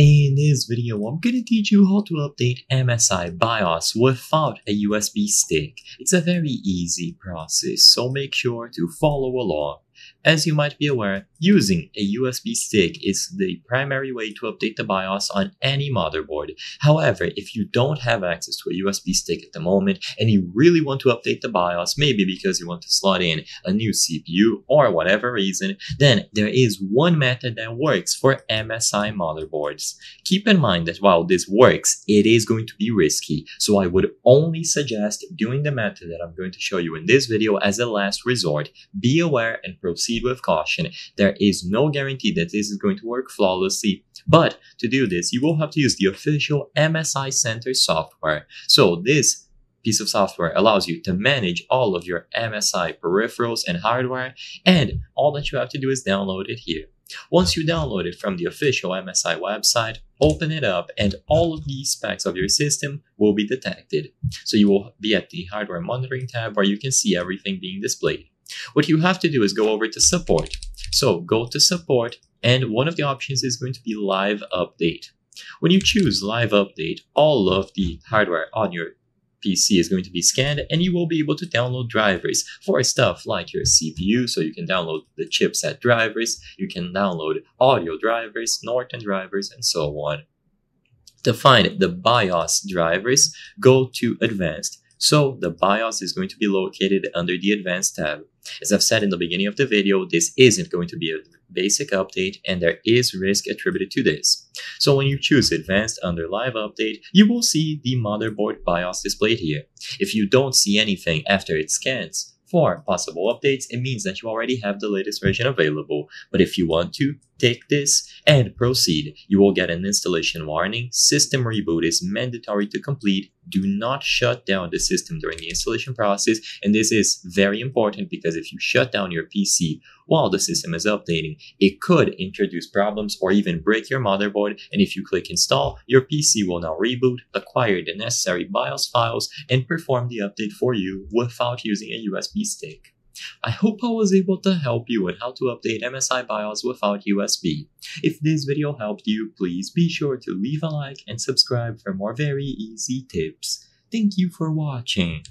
In this video, I'm going to teach you how to update MSI BIOS without a USB stick. It's a very easy process, so make sure to follow along. As you might be aware, using a USB stick is the primary way to update the BIOS on any motherboard. However, if you don't have access to a USB stick at the moment and you really want to update the BIOS, maybe because you want to slot in a new CPU or whatever reason, then there is one method that works for MSI motherboards. Keep in mind that while this works, it is going to be risky, so I would only suggest doing the method that I'm going to show you in this video as a last resort. Be aware and proceed with caution. There is no guarantee that this is going to work flawlessly, but to do this, you will have to use the official MSI Center software. So this piece of software allows you to manage all of your MSI peripherals and hardware, and all that you have to do is download it here. Once you download it from the official MSI website, open it up and all of the specs of your system will be detected. So you will be at the hardware monitoring tab where you can see everything being displayed. What you have to do is go over to support. So go to support, and one of the options is going to be live update. When you choose live update, all of the hardware on your PC is going to be scanned, and you will be able to download drivers for stuff like your CPU, so you can download the chipset drivers, you can download audio drivers, Norton drivers, and so on. To find the BIOS drivers, go to advanced. So the BIOS is going to be located under the Advanced tab. As I've said in the beginning of the video, this isn't going to be a basic update and there is risk attributed to this. So when you choose Advanced under Live Update, you will see the motherboard BIOS displayed here. If you don't see anything after it scans for possible updates, it means that you already have the latest version available. But if you want to, take this and proceed. You will get an installation warning. System reboot is mandatory to complete. Do not shut down the system during the installation process. And this is very important because if you shut down your PC while the system is updating, it could introduce problems or even break your motherboard. And if you click install, your PC will now reboot, acquire the necessary BIOS files, and perform the update for you without using a USB stick. I hope I was able to help you in how to update MSI BIOS without USB. If this video helped you, please be sure to leave a like and subscribe for more very easy tips. Thank you for watching.